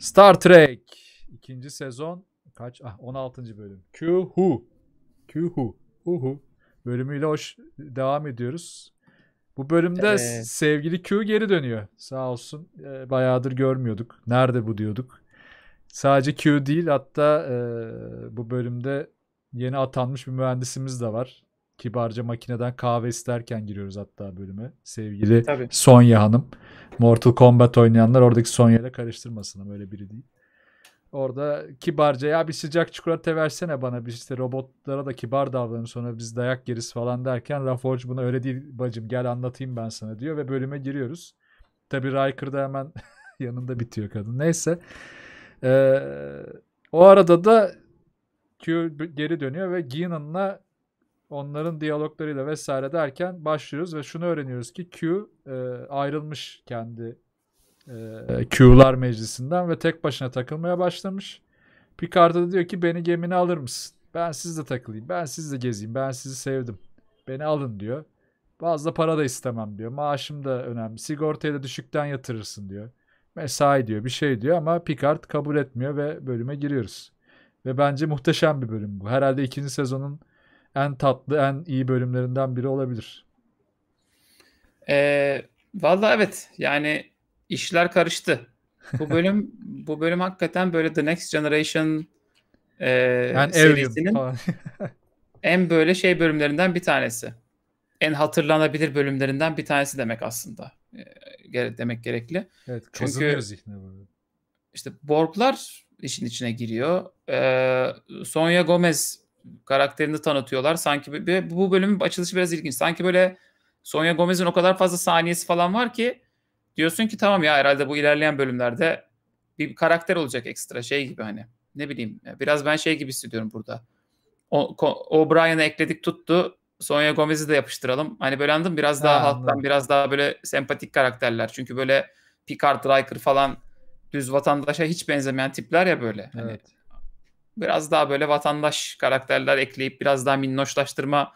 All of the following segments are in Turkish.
Star Trek 2. sezon kaç? 16. bölüm. Q Who bölümüyle devam ediyoruz. Bu bölümde evet, sevgili Q geri dönüyor. Sağ olsun. Bayağıdır görmüyorduk. Nerede bu diyorduk. Sadece Q değil, hatta bu bölümde yeni atanmış bir mühendisimiz de var. Kibarca makineden kahve isterken giriyoruz hatta bölüme. Sevgili tabii, Sonya Hanım. Mortal Kombat oynayanlar oradaki Sonya ile karıştırmasın. Öyle biri değil. Orada kibarca, ya bir sıcak çikolata versene bana, bir işte robotlara da kibar davranın sonra biz dayak yeriz falan derken Laforge buna öyle değil bacım, gel anlatayım ben sana diyor ve bölüme giriyoruz. Tabii Riker da hemen yanında bitiyor kadın. Neyse. O arada da Q geri dönüyor ve Guinan'la onların diyaloglarıyla vesaire derken başlıyoruz ve şunu öğreniyoruz ki Q ayrılmış kendi Q'lar meclisinden ve tek başına takılmaya başlamış. Picard'a da diyor ki beni gemine alır mısın? Ben sizle takılayım, ben sizle gezeyim, ben sizi sevdim. Beni alın diyor. Fazla para da istemem diyor. Maaşım da önemli. Sigortayı da düşükten yatırırsın diyor. Mesai diyor, bir şey diyor ama Picard kabul etmiyor ve bölüme giriyoruz. Ve bence muhteşem bir bölüm bu. Herhalde 2. sezonun en tatlı, en iyi bölümlerinden biri olabilir. Vallahi evet. Yani işler karıştı. Bu bölüm hakikaten böyle The Next Generation yani serisinin en böyle şey bölümlerinden bir tanesi. En hatırlanabilir bölümlerinden bir tanesi demek aslında. Demek gerekli. Evet, çünkü işte Borglar işin içine giriyor. Sonya Gomez karakterini tanıtıyorlar. Sanki bu bölümün açılışı biraz ilginç. Sanki böyle Sonya Gomez'in o kadar fazla saniyesi falan var ki diyorsun ki tamam ya, herhalde bu ilerleyen bölümlerde bir karakter olacak ekstra şey gibi, hani ne bileyim, biraz ben şey gibi hissediyorum burada. O'Brien'ı ekledik tuttu, Sonya Gomez'i de yapıştıralım. Hani böyle anladım, biraz daha halktan biraz daha böyle sempatik karakterler. Çünkü böyle Picard, Riker falan düz vatandaşa hiç benzemeyen tipler ya böyle. Hani evet, biraz daha böyle vatandaş karakterler ekleyip biraz daha minnoşlaştırma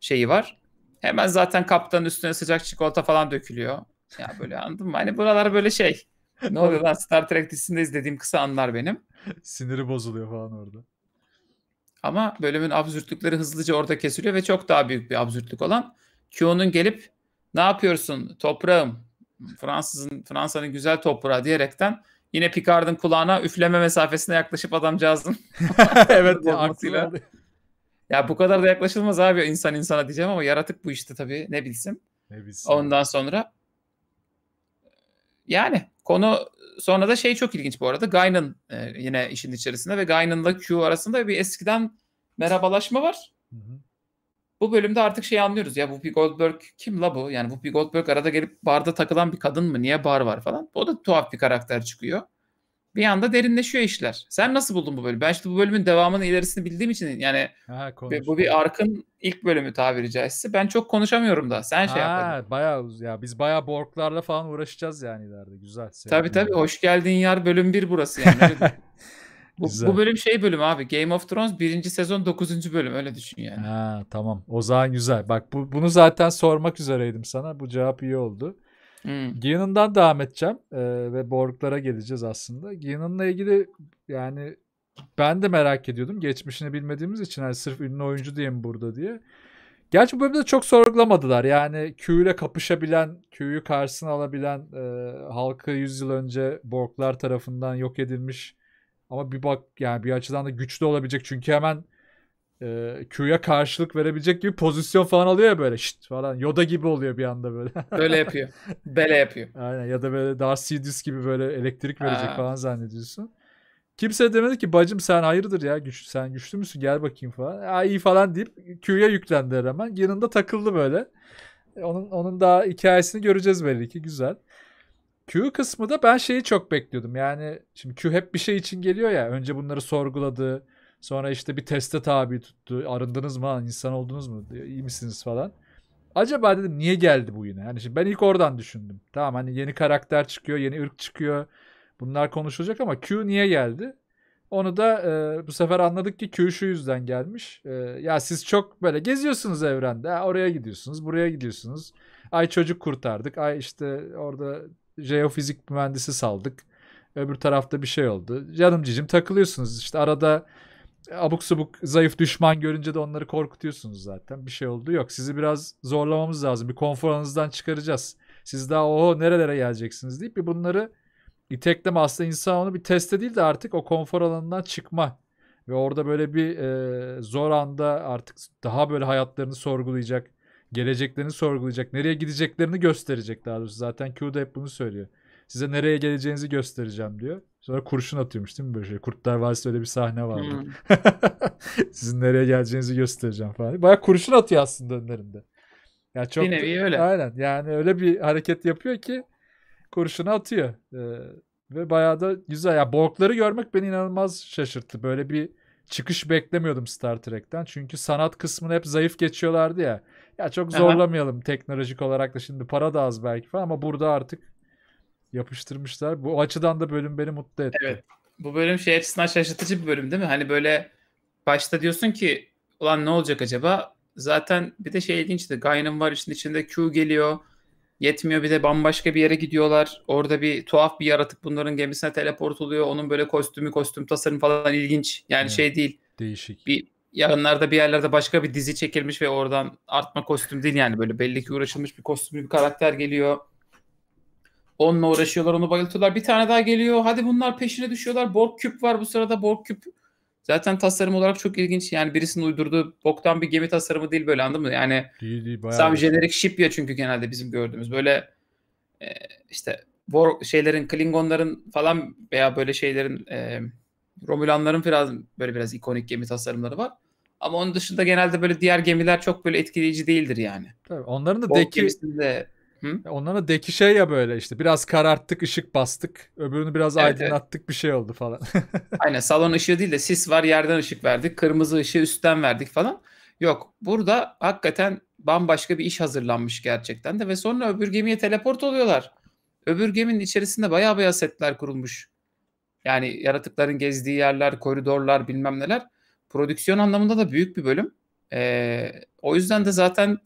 şeyi var. Hemen zaten kaptanın üstüne sıcak çikolata falan dökülüyor. Ya böyle anladın mı? Hani buralar böyle şey. Ne oluyor lan, Star Trek dizisinde izlediğim kısa anlar benim. Siniri bozuluyor falan orada. Ama bölümün absürtlükleri hızlıca orada kesiliyor ve çok daha büyük bir absürtlük olan Q'nun gelip ne yapıyorsun toprağım, Fransa'nın güzel toprağı diyerekten yine Picard'ın kulağına üfleme mesafesine yaklaşıp adamcağızın evet olmasıyla. Ya bu kadar da yaklaşılmaz abi insan insana diyeceğim ama yaratık bu işte tabii, ne bilsin. Ondan sonra yani konu sonra da şey çok ilginç bu arada. Guinan yine işin içerisinde ve Guinan'la Q arasında bir eskiden merhabalaşma var. Hı hı. Bu bölümde artık şey anlıyoruz ya, Whoopi Goldberg kim la bu? Yani Whoopi Goldberg arada gelip barda takılan bir kadın mı? Niye bar var falan? O da tuhaf bir karakter çıkıyor. Bir anda derinleşiyor işler. Sen nasıl buldun bu bölümü? Ben işte bu bölümün devamının ilerisini bildiğim için yani bu bir arkın ilk bölümü tabiri caizse. Ben çok konuşamıyorum da. Sen şey yapmadın. Bayağı ya, biz bayağı Borglarla falan uğraşacağız yani ileride. Güzel. Tabii. Hoş geldin yar. Bölüm 1 burası yani. Bu bölüm şey bölüm abi. Game of Thrones 1. sezon 9. bölüm. Öyle düşün yani. Ha, tamam. O zaman güzel. Bak bunu zaten sormak üzereydim sana. Bu cevap iyi oldu. Guinan'dan devam edeceğim ve Borg'lara geleceğiz aslında. Guinan'la ilgili yani ben de merak ediyordum. Geçmişini bilmediğimiz için yani sırf ünlü oyuncu diye mi burada diye. Gerçi bu bölümde çok sorgulamadılar. Yani Q ile kapışabilen, Q'yu karşısına alabilen halkı 100 yıl önce Borg'lar tarafından yok edilmiş ama bir bak yani bir açıdan da güçlü olabilecek. Çünkü hemen Q'ya karşılık verebilecek gibi pozisyon falan alıyor ya böyle şşt falan. Yoda gibi oluyor bir anda böyle. Böyle yapıyor. Böyle yapıyor. Aynen, ya da böyle Darth Sidious gibi böyle elektrik verecek falan zannediyorsun. Kimse demedi ki bacım sen hayırdır ya, sen güçlü müsün, gel bakayım falan. Ya iyi falan deyip Q'ya yüklendi hemen. Yanında takıldı böyle. Onun daha hikayesini göreceğiz belli ki, güzel. Q kısmı da ben şeyi çok bekliyordum. Yani şimdi Q hep bir şey için geliyor ya. Önce bunları sorguladı. Sonra işte bir teste tabi tuttu. Arındınız mı? İnsan oldunuz mu? İyi misiniz falan. Acaba dedim niye geldi bu yine? Yani şimdi ben ilk oradan düşündüm. Tamam hani yeni karakter çıkıyor, yeni ırk çıkıyor. Bunlar konuşulacak ama Q niye geldi? Onu da bu sefer anladık ki Q şu yüzden gelmiş. Ya siz çok böyle geziyorsunuz evrende. Oraya gidiyorsunuz, buraya gidiyorsunuz. Ay çocuk kurtardık. Ay işte orada jeofizik mühendisi saldık. Öbür tarafta bir şey oldu. Canım cicim takılıyorsunuz. İşte arada abuk subuk zayıf düşman görünce de onları korkutuyorsunuz zaten. Bir şey oldu yok. Sizi biraz zorlamamız lazım. Bir konfor alanınızdan çıkaracağız. Siz daha oho nerelere geleceksiniz deyip bir bunları itekleme. Aslında insan onu bir teste değil de artık o konfor alanından çıkma. Ve orada böyle bir zor anda artık daha böyle hayatlarını sorgulayacak. Geleceklerini sorgulayacak. Nereye gideceklerini gösterecek daha doğrusu. Zaten Q'da hep bunu söylüyor. Size nereye geleceğinizi göstereceğim diyor. Sonra kurşun atıyormuş değil mi böyle şey? Kurtlar Vadisi öyle bir sahne vardı. Hmm. Sizin nereye geleceğinizi göstereceğim falan. Bayağı kurşun atıyor aslında önlerinde. Yani çok bir nevi öyle. Aynen. Yani öyle bir hareket yapıyor ki kurşunu atıyor. Ve bayağı da güzel. Yani Borg'ları görmek beni inanılmaz şaşırttı. Böyle bir çıkış beklemiyordum Star Trek'ten. Çünkü sanat kısmını hep zayıf geçiyorlardı ya. Ya çok zorlamayalım aha, teknolojik olarak da şimdi para da az belki falan ama burada artık yapıştırmışlar. Bu açıdan da bölüm beni mutlu etti. Evet. Bu bölüm şey açısından şaşırtıcı bir bölüm değil mi? Hani böyle başta diyorsun ki ulan ne olacak acaba? Zaten bir de şey ilginçti. Guinan var işin içinde, Q geliyor. Yetmiyor bir de bambaşka bir yere gidiyorlar. Orada bir tuhaf bir yaratık bunların gemisine teleport oluyor. Onun böyle kostüm tasarımı falan ilginç. Yani evet, şey değil. Değişik. Bir yarınlarda bir yerlerde başka bir dizi çekilmiş ve oradan artma kostüm değil yani böyle belli ki uğraşılmış bir kostümlü bir karakter geliyor. Onunla uğraşıyorlar, onu bayıltıyorlar. Bir tane daha geliyor. Hadi bunlar peşine düşüyorlar. Borg küp var bu sırada. Borg küp zaten tasarım olarak çok ilginç. Yani birisinin uydurduğu boktan bir gemi tasarımı değil böyle, anladın mı? Yani tam jenerik ship ya çünkü genelde bizim gördüğümüz. Böyle işte Borg şeylerin, Klingonların falan veya böyle şeylerin Romulanların biraz böyle biraz ikonik gemi tasarımları var. Ama onun dışında genelde böyle diğer gemiler çok böyle etkileyici değildir yani. Tabii onların da Borg gemisinde... Hı? Onlara deki şey ya böyle işte biraz kararttık, ışık bastık, öbürünü biraz evet, aydınlattık evet, bir şey oldu falan. Aynen, salon ışığı değil de sis var, yerden ışık verdik, kırmızı ışığı üstten verdik falan. Yok, burada hakikaten bambaşka bir iş hazırlanmış gerçekten de ve sonra öbür gemiye teleport oluyorlar. Öbür geminin içerisinde bayağı bayağı setler kurulmuş. Yani yaratıkların gezdiği yerler, koridorlar, bilmem neler. Prodüksiyon anlamında da büyük bir bölüm. O yüzden de zaten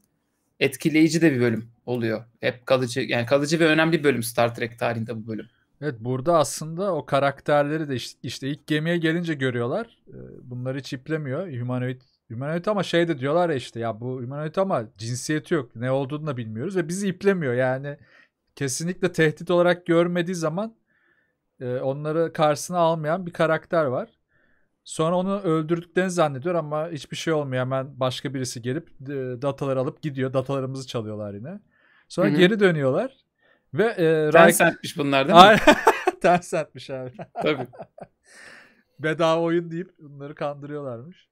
etkileyici de bir bölüm oluyor. Hep kalıcı, yani kalıcı ve önemli bir bölüm Star Trek tarihinde bu bölüm. Evet, burada aslında o karakterleri de işte ilk gemiye gelince görüyorlar. Bunları hiç iplemiyor. Humanoid ama şey de diyorlar ya işte ya bu humanoid ama cinsiyeti yok. Ne olduğunu da bilmiyoruz ve bizi iplemiyor. Yani kesinlikle tehdit olarak görmediği zaman onları karşısına almayan bir karakter var. Sonra onu öldürdüklerini zannediyor ama hiçbir şey olmuyor. Hemen başka birisi gelip dataları alıp gidiyor. Datalarımızı çalıyorlar yine. Sonra hı-hı, geri dönüyorlar. Ve Tencent'miş bunlar değil mi? Tencent'miş abi. Tabii. Bedava oyun deyip bunları kandırıyorlarmış.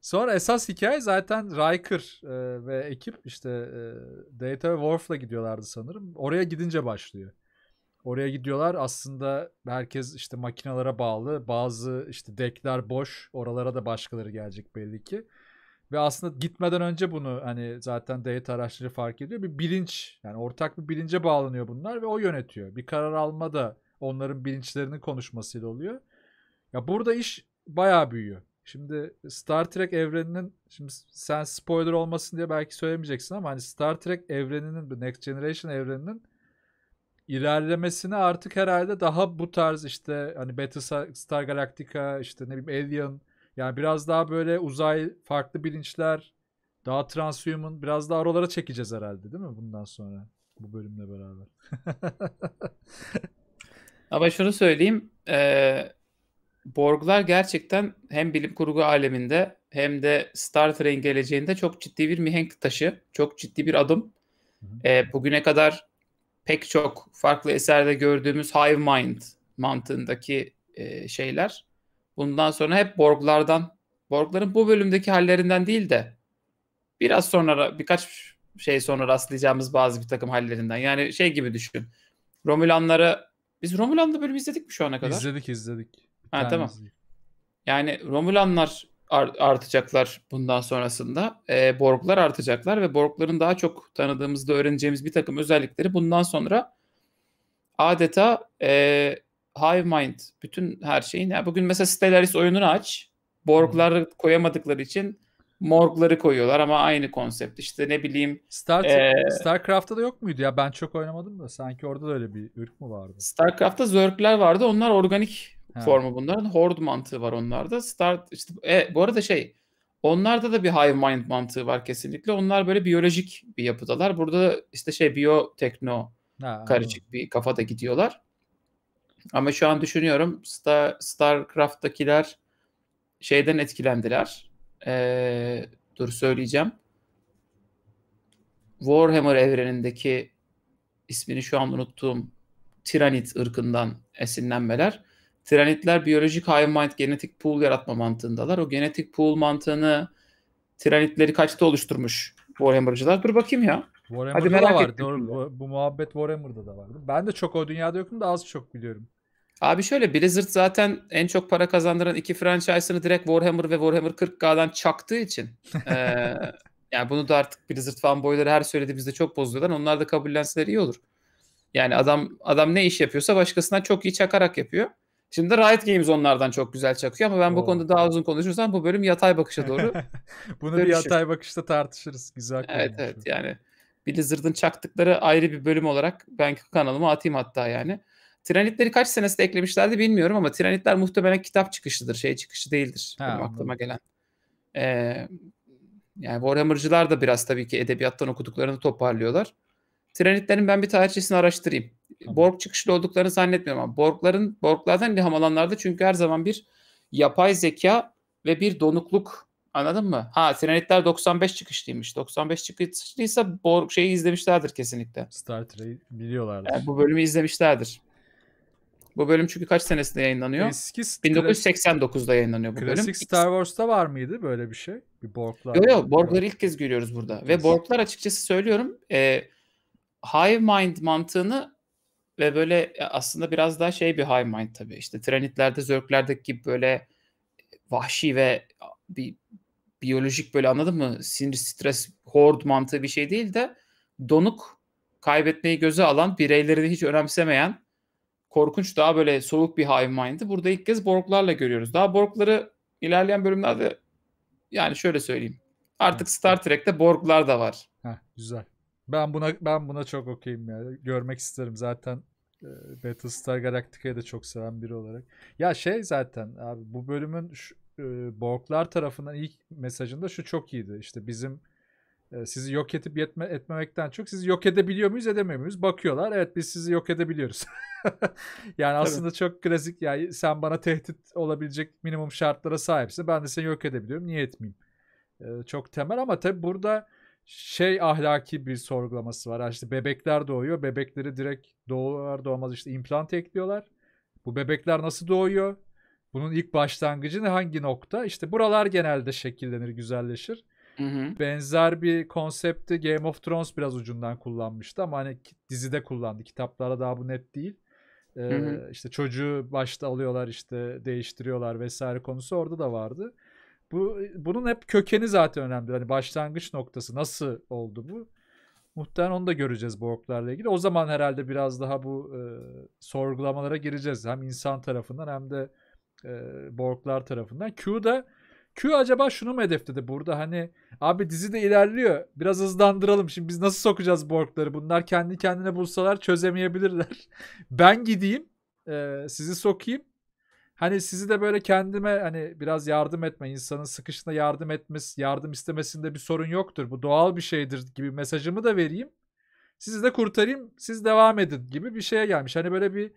Sonra esas hikaye zaten Riker ve ekip işte Data ve Worf'la gidiyorlardı sanırım. Oraya gidince başlıyor. Oraya gidiyorlar. Aslında herkes işte makinelere bağlı. Bazı işte deckler boş. Oralara da başkaları gelecek belli ki. Ve aslında gitmeden önce bunu hani zaten Data araçları fark ediyor. Bir bilinç, yani ortak bir bilince bağlanıyor bunlar ve o yönetiyor. Bir karar alma da onların bilinçlerinin konuşmasıyla oluyor. Ya burada iş bayağı büyüyor. Şimdi Star Trek evreninin, şimdi sen spoiler olmasın diye belki söylemeyeceksin ama hani Star Trek evreninin, bu Next Generation evreninin ilerlemesine artık herhalde daha bu tarz işte hani Battlestar Galactica, işte ne bileyim Alien, yani biraz daha böyle uzay, farklı bilinçler, daha transhuman, biraz daha oralara çekeceğiz herhalde değil mi bundan sonra bu bölümle beraber? Ama şunu söyleyeyim, Borg'lar gerçekten hem bilim kurgu aleminde hem de Star Trek'in geleceğinde çok ciddi bir mihenk taşı, çok ciddi bir adım. Bugüne kadar pek çok farklı eserde gördüğümüz hive mind mantığındaki şeyler. Bundan sonra hep Borg'ların bu bölümdeki hallerinden değil de biraz sonra, birkaç şey sonra rastlayacağımız bazı bir takım hallerinden. Yani şey gibi düşün. Biz Romulan'da bölümü izledik mi şu ana kadar? İzledik. Ha, tamam. İzledik. Yani Romulanlar artacaklar bundan sonrasında. Borg'lar artacaklar ve Borg'ların daha çok tanıdığımızda öğreneceğimiz bir takım özellikleri bundan sonra adeta hive mind, bütün her şeyin. Yani bugün mesela Stellaris oyununu aç. Borg'ları koyamadıkları için morgları koyuyorlar ama aynı konsept. İşte ne bileyim. StarCraft'ta da yok muydu ya? Ben çok oynamadım da sanki orada da öyle bir ırk mı vardı? StarCraft'ta Zerg'ler vardı. Onlar organik formu bunların. Horde mantığı var onlarda. İşte, bu arada onlarda da bir hive mind mantığı var kesinlikle. Onlar böyle biyolojik bir yapıdalar. Burada işte biyotekno karışık bir kafada gidiyorlar. Ama şu an düşünüyorum StarCraft'takiler şeyden etkilendiler. Dur söyleyeceğim. Warhammer evrenindeki ismini şu an unuttuğum Tiranit ırkından esinlenmeler. Tiranitler biyolojik hive mind genetik pool yaratma mantığındalar. O genetik pool mantığını Tiranitleri kaçta oluşturmuş Warhammer'cılar? Dur bakayım ya. Warhammer'da da var. Doğru, bu muhabbet Warhammer'da da vardı. Ben de çok o dünyada yokum da az çok biliyorum. Abi Blizzard zaten en çok para kazandıran iki franchise'ını direkt Warhammer ve Warhammer 40K'dan çaktığı için. Yani bunu da artık Blizzard fanboyları her söylediğimizde çok bozuyorlar. Onlar da kabullenseler iyi olur. Yani adam ne iş yapıyorsa başkasına çok iyi çakarak yapıyor. Şimdi de Riot Games onlardan çok güzel çakıyor ama ben bu konuda daha uzun konuşursam bu bölüm yatay bakışa doğru. Bunu bir yatay bakışta tartışırız. Güzel. Evet yani Blizzard'ın çaktıkları ayrı bir bölüm olarak ben kanalıma atayım hatta yani. Tiranitleri kaç senesinde eklemişlerdi bilmiyorum ama Tiranitler muhtemelen kitap çıkışlıdır. Çıkışı değildir. Benim aklıma gelen. Yani Warhammer'cılar da biraz tabii ki edebiyattan okuduklarını toparlıyorlar. Tiranitlerin ben bir tarihçesini araştırayım. Tamam. Borg çıkışlı olduklarını zannetmiyorum ama Borglardan ilham alanlarda çünkü her zaman bir yapay zeka ve bir donukluk, anladın mı? Tiranitler 95 çıkışlıymış. 95 çıkışlıysa Borg izlemişlerdir kesinlikle. Star Trek'i biliyorlardır. Yani bu bölümü izlemişlerdir. Bu bölüm çünkü kaç senesinde yayınlanıyor? 1989'da yayınlanıyor bu bölüm. Klasik Star Wars'ta var mıydı böyle bir şey? Bir Borglar. Yok, Borgları ilk kez görüyoruz burada. Kesinlikle. Ve Borglar açıkçası söylüyorum hive mind mantığını ve böyle aslında biraz daha bir hive mind tabii. İşte Trinitlerde, Zerglerdeki gibi böyle vahşi ve bir biyolojik böyle, anladın mı? Sinir, stres, horde mantığı bir şey değil de donuk, kaybetmeyi göze alan, bireylerini hiç önemsemeyen korkunç, daha böyle soğuk bir hive mind'i burada ilk kez Borglarla görüyoruz. Daha Borgları ilerleyen bölümlerde, yani şöyle söyleyeyim, artık Star Trek'te Borglar da var. Güzel. Ben buna çok okeyim ya. Görmek isterim zaten. Battlestar Galactica'yı da çok seven biri olarak. Ya zaten abi bu bölümün Borglar tarafından ilk mesajında çok iyiydi. İşte bizim sizi yok edip etmemekten çok sizi yok edebiliyor muyuz, edemiyor muyuz? Bakıyorlar. Evet, biz sizi yok edebiliyoruz. Aslında çok klasik. Yani sen bana tehdit olabilecek minimum şartlara sahipsin. Ben de seni yok edebiliyorum. Niye etmeyeyim? Çok temel ama tabii burada ahlaki bir sorgulaması var. Bebekler doğuyor. Bebekleri direkt doğar doğmaz implant ekliyorlar. Bu bebekler nasıl doğuyor? Bunun ilk başlangıcı ne? Hangi nokta? Buralar genelde şekillenir, güzelleşir. Benzer bir konsepti Game of Thrones biraz ucundan kullanmıştı ama dizide kullandı. Kitaplara daha bu net değil. Çocuğu başta alıyorlar, değiştiriyorlar vesaire konusu orada da vardı. Bunun hep kökeni zaten önemli. Başlangıç noktası nasıl oldu bu? Muhtemelen onu da göreceğiz Borglarla ilgili. O zaman herhalde biraz daha bu sorgulamalara gireceğiz. Hem insan tarafından hem de Borglar tarafından. Q acaba şunu mu hedefledi burada? Abi dizi de ilerliyor. Biraz hızlandıralım. Şimdi biz nasıl sokacağız Borgları? Bunlar kendi kendine bulsalar çözemeyebilirler. Ben gideyim. Sizi sokayım. Sizi de böyle kendime biraz yardım etme, insanın sıkışına yardım istemesinde bir sorun yoktur. Bu doğal bir şeydir gibi mesajımı da vereyim. Sizi de kurtarayım, siz devam edin gibi bir şeye gelmiş. Böyle bir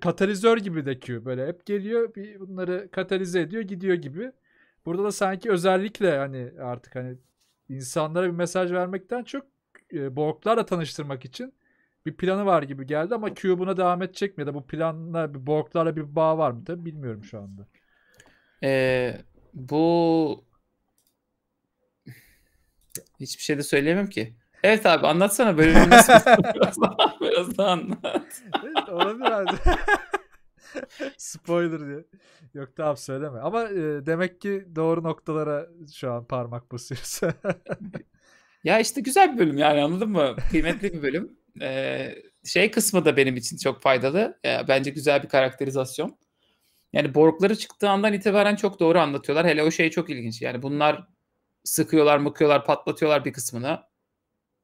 katalizör gibi de Q. Böyle hep geliyor, bunları katalize ediyor, gidiyor gibi. Burada da sanki özellikle artık insanlara bir mesaj vermekten çok Borglarla tanıştırmak için bir planı var gibi geldi ama Q buna devam edecek mi? Ya da bu planla Borglarla bir bağ var mı? Tabii bilmiyorum şu anda. Bu hiçbir şey de söyleyemem ki. Evet abi, anlatsana bölümü nasıl? biraz daha anlat. Evet, olabilir abi. Spoiler diye. Yok tamam, söyleme. Ama demek ki doğru noktalara şu an parmak basıyoruz. Güzel bir bölüm yani, anladın mı? Kıymetli bir bölüm. Kısmı da benim için çok faydalı. Bence güzel bir karakterizasyon. Yani Borgları çıktığı andan itibaren çok doğru anlatıyorlar. Hele o çok ilginç. Yani bunlar sıkıyorlar, mıkıyorlar, patlatıyorlar bir kısmını.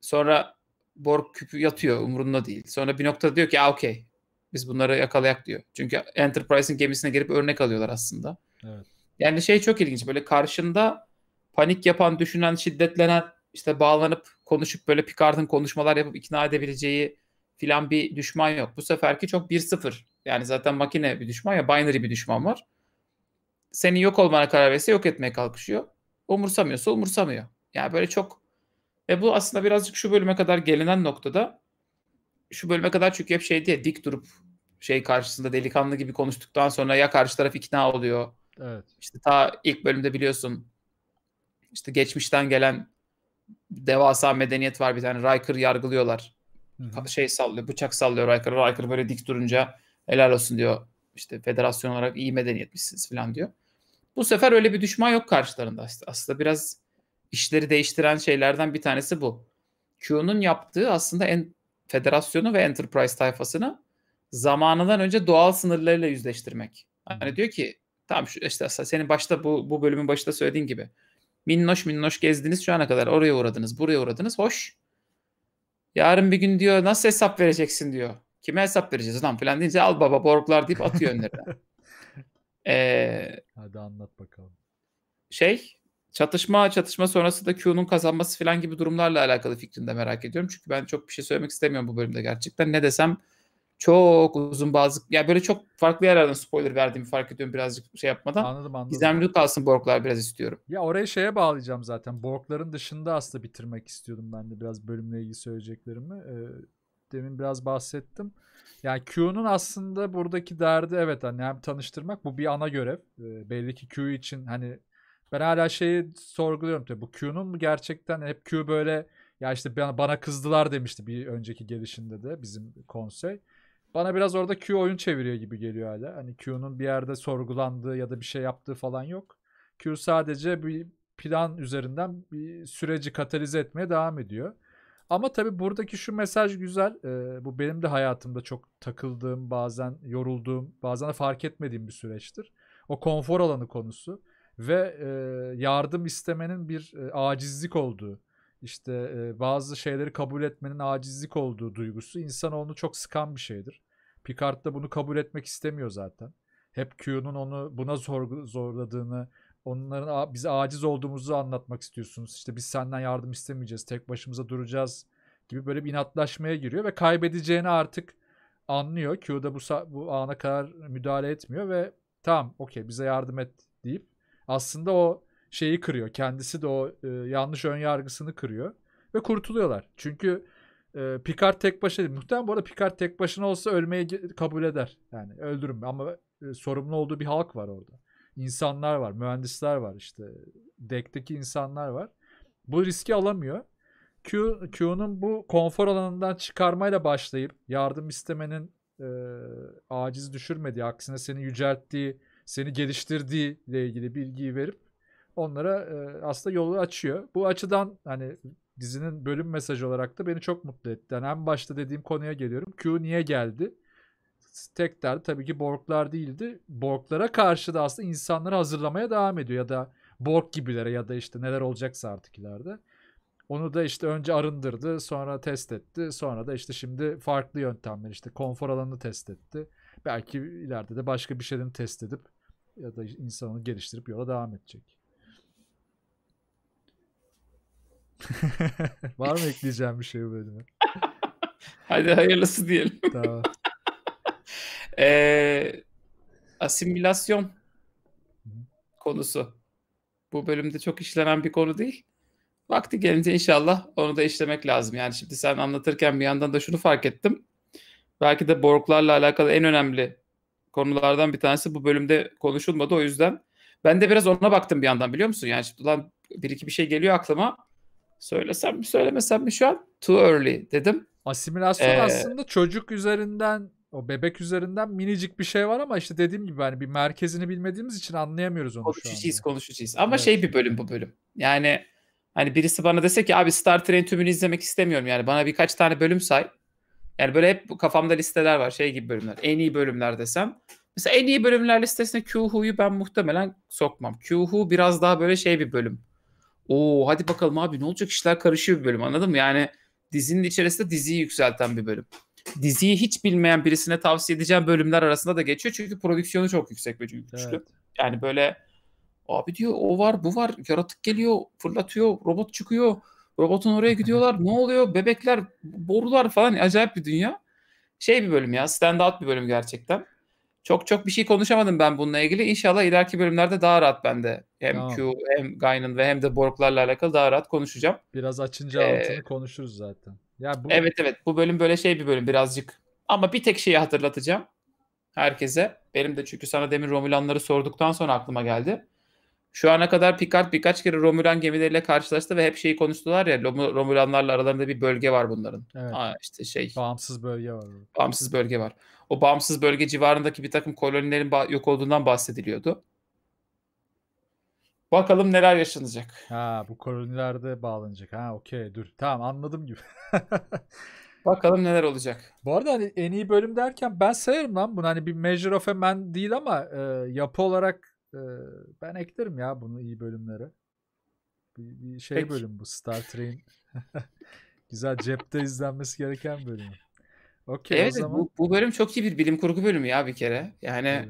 Sonra Borg küpü yatıyor, umurunda değil. Sonra bir noktada diyor ki okey, biz bunları yakalayak diyor. Çünkü Enterprise'in gemisine gelip örnek alıyorlar aslında. Evet. Yani şey çok ilginç, böyle karşında panik yapan, düşünen, şiddetlenen, işte bağlanıp konuşup böyle Picard'ın konuşmalar yapıp ikna edebileceği filan bir düşman yok. Bu seferki çok 1-0. Yani zaten makine bir düşman ya, binary bir düşman var. Senin yok olmana karar verse yok etmeye kalkışıyor. Umursamıyorsa umursamıyor. Yani böyle çok... bu aslında birazcık şu bölüme kadar gelinen noktada, şu bölüme kadar çünkü hep şey diye dik durup şey karşısında delikanlı gibi konuştuktan sonra ya karşı taraf ikna oluyor. Evet. İşte ta ilk bölümde biliyorsun işte geçmişten gelen devasa medeniyet var bir tane. Riker yargılıyorlar. Hı-hı. Şey sallıyor, bıçak sallıyor Riker'a. Riker böyle dik durunca helal olsun diyor. İşte federasyon olarak iyi medeniyetmişsiniz falan diyor. Bu sefer öyle bir düşman yok karşılarında. Aslında biraz işleri değiştiren şeylerden bir tanesi bu. Q'nun yaptığı aslında federasyonu ve Enterprise tayfasını zamanından önce doğal sınırlarıyla yüzleştirmek. Hani diyor ki tamam işte senin başta bu bölümün başında söylediğin gibi minnoş minnoş gezdiniz şu ana kadar, oraya uğradınız, buraya uğradınız, hoş. Yarın bir gün diyor nasıl hesap vereceksin diyor. Kime hesap vereceğiz lan falan deyince al baba Borglar deyip atıyor önlerine. Hadi anlat bakalım. Çatışma sonrası da Q'nun kazanması falan gibi durumlarla alakalı fikrini de merak ediyorum. Çünkü ben çok bir şey söylemek istemiyorum bu bölümde gerçekten. Ne desem çok uzun bazı... Yani böyle çok farklı yerlerden spoiler verdiğimi fark ediyorum birazcık şey yapmadan. Anladım. Gizemli kalsın Borglar biraz istiyorum. Ya oraya şeye bağlayacağım zaten. Borgların dışında aslında bitirmek istiyordum ben de biraz bölümle ilgili söyleyeceklerimi. Demin biraz bahsettim. Yani Q'nun aslında buradaki derdi evet hani hem tanıştırmak, bu bir ana görev. Belli ki Q için hani ben hala şeyi sorguluyorum tabii. Bu Q'nun mu gerçekten, hep Q böyle ya işte bana kızdılar demişti bir önceki gelişinde de bizim konsey. Bana biraz orada Q oyun çeviriyor gibi geliyor hala. Hani Q'nun bir yerde sorgulandığı ya da bir şey yaptığı falan yok. Q sadece bir plan üzerinden bir süreci katalize etmeye devam ediyor. Ama tabii buradaki şu mesaj güzel. Bu benim de hayatımda çok takıldığım, bazen yorulduğum, bazen de fark etmediğim bir süreçtir. O konfor alanı konusu ve yardım istemenin bir acizlik olduğu, işte bazı şeyleri kabul etmenin acizlik olduğu duygusu insanoğlunu çok sıkan bir şeydir. Picard da bunu kabul etmek istemiyor zaten. Hep Q'nun onu buna zorladığını, onların bize aciz olduğumuzu anlatmak istiyorsunuz. İşte biz senden yardım istemeyeceğiz, tek başımıza duracağız gibi böyle bir inatlaşmaya giriyor ve kaybedeceğini artık anlıyor. Q da bu ana kadar müdahale etmiyor ve tamam okey bize yardım et deyip aslında o şeyi kırıyor. Kendisi de o yanlış önyargısını kırıyor ve kurtuluyorlar. Çünkü Picard tek başına değil. Muhtemelen bu arada Picard tek başına olsa ölmeyi kabul eder. Yani öldürün ama sorumlu olduğu bir halk var orada. İnsanlar var, mühendisler var, işte dekteki insanlar var. Bu riski alamıyor. Q'nun bu konfor alanından çıkarmayla başlayıp yardım istemenin aciz düşürmediği, aksine seni yücelttiği, seni geliştirdiği ile ilgili bilgiyi verip onlara aslında yolu açıyor. Bu açıdan hani dizinin bölüm mesajı olarak da beni çok mutlu etti. Yani en başta dediğim konuya geliyorum. Q niye geldi? Tek derdi tabii ki Borglar değildi. Borglara karşı da aslında insanları hazırlamaya devam ediyor. Ya da Borg gibilere ya da işte neler olacaksa artık ileride. Onu da işte önce arındırdı. Sonra test etti. Sonra da işte şimdi farklı yöntemler, işte konfor alanını test etti. Belki ileride de başka bir şeyden test edip ya da insanı geliştirip yola devam edecek. Var mı ekleyeceğim bir şey bölüme? Hadi hayırlısı diyelim. Tamam. Asimilasyon konusu bu bölümde çok işlenen bir konu değil, vakti gelince inşallah onu da işlemek lazım. Yani şimdi sen anlatırken bir yandan da şunu fark ettim, belki de Borglarla alakalı en önemli konulardan bir tanesi bu bölümde konuşulmadı. O yüzden ben de biraz ona baktım bir yandan, biliyor musun? Yani şimdi lan bir iki bir şey geliyor aklıma, söylesem mi söylemesem mi, şu an too early dedim. Asimilasyon aslında çocuk üzerinden, o bebek üzerinden minicik bir şey var ama işte dediğim gibi hani bir merkezini bilmediğimiz için anlayamıyoruz onu. Konuşacağız. Ama evet. Şey bir bölüm bu bölüm. Yani hani birisi bana dese ki abi Star Trek'in tümünü izlemek istemiyorum. Yani bana birkaç tane bölüm say. Yani böyle hep kafamda listeler var. Şey gibi bölümler. En iyi bölümler desem. Mesela en iyi bölümler listesine Q Who'yu ben muhtemelen sokmam. Q Who biraz daha böyle şey bir bölüm. Oo hadi bakalım abi ne olacak, işler karışıyor bir bölüm, anladın mı? Yani dizinin içerisinde diziyi yükselten bir bölüm. Diziyi hiç bilmeyen birisine tavsiye edeceğim bölümler arasında da geçiyor. Çünkü prodüksiyonu çok yüksek ve güçlü. Evet. Yani böyle abi diyor o var bu var, yaratık geliyor fırlatıyor, robot çıkıyor, robotun oraya gidiyorlar, ne oluyor, bebekler, borular falan, acayip bir dünya. Şey bir bölüm ya, stand out bir bölüm gerçekten. Çok bir şey konuşamadım ben bununla ilgili. İnşallah ileriki bölümlerde daha rahat ben de hem tamam. Q hem Guinan ve hem de Borg'larla alakalı daha rahat konuşacağım. Biraz açınca altını konuşuruz zaten. Ya bu... Evet bu bölüm böyle şey bir bölüm birazcık. Ama bir tek şeyi hatırlatacağım herkese. Benim de çünkü sana demin Romulanları sorduktan sonra aklıma geldi. Şu ana kadar Picard birkaç kere Romulan gemileriyle karşılaştı ve hep şeyi konuştular ya, Romulanlarla aralarında bir bölge var bunların. Evet. İşte şey. Bağımsız bölge var. Bağımsız bölge var. O bağımsız bölge civarındaki bir takım kolonilerin yok olduğundan bahsediliyordu. Bakalım neler yaşanacak. Ha, bu kolonilerde bağlanacak. Ha, okey. Dur. Tamam, anladım gibi. Bakalım neler olacak. Bu arada hani en iyi bölüm derken ben sayarım lan bunu. Hani bir Measure of a Man değil ama yapı olarak ben eklerim ya bunu iyi bölümlere. Bir şey peki. Bölüm bu Star Trek'in güzel cepte izlenmesi gereken bölüm. Okay, evet, o zaman... bu bölüm çok iyi bir bilim kurgu bölümü ya bir kere. Yani evet.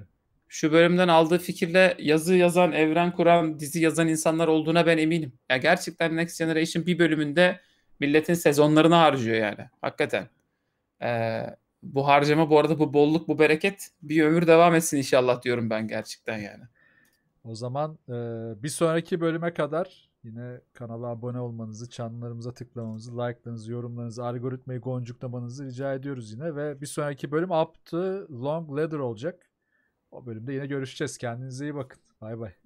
Şu bölümden aldığı fikirle yazı yazan, evren kuran, dizi yazan insanlar olduğuna ben eminim. Ya gerçekten Next Generation bir bölümünde milletin sezonlarını harcıyor yani. Hakikaten. Bu harcama, bu arada bu bolluk, bu bereket bir ömür devam etsin inşallah diyorum ben gerçekten yani. O zaman bir sonraki bölüme kadar yine kanala abone olmanızı, çanlarımıza tıklamanızı, like'larınızı, yorumlarınızı, algoritmayı goncuklamanızı rica ediyoruz yine. Ve bir sonraki bölüm Up the Long Ladder olacak. O bölümde yine görüşeceğiz. Kendinize iyi bakın. Bay bay.